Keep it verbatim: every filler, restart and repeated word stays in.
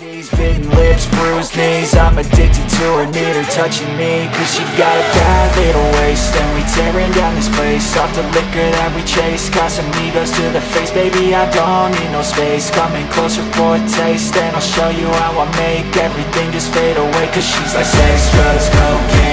T's, bitten lips, bruised knees. I'm addicted to her, need her touching me. Cause she got a bad little waist, and we tearing down this place off the liquor that we chase. Got some egos to the face, baby I don't need no space. Coming closer for a taste, and I'll show you how I make everything just fade away. Cause she's like sex, drugs, cocaine.